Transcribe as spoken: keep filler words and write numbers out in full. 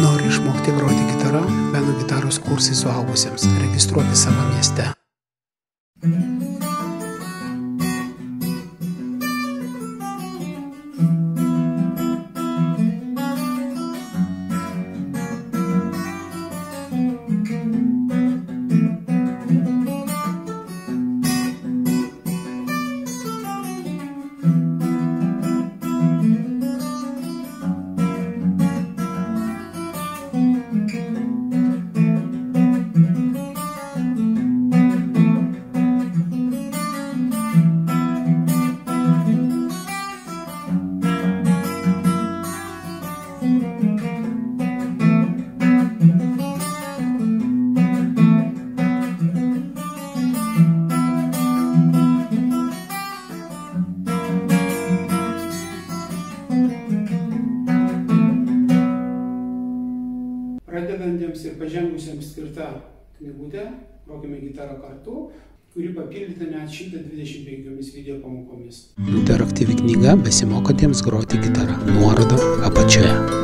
Noriu išmokti groti gitarą, meno gitaros kursai suaugusiems. Registruoti savo mieste. Pradedantiems ir pažengusiems skirta knygutė Grokime gitara kartu, kuri papildyta net šimtas dvidešimt penkiomis video pamokomis. Interaktyvi knyga besimokantiems groti gitarą. Nuoroda apačioje.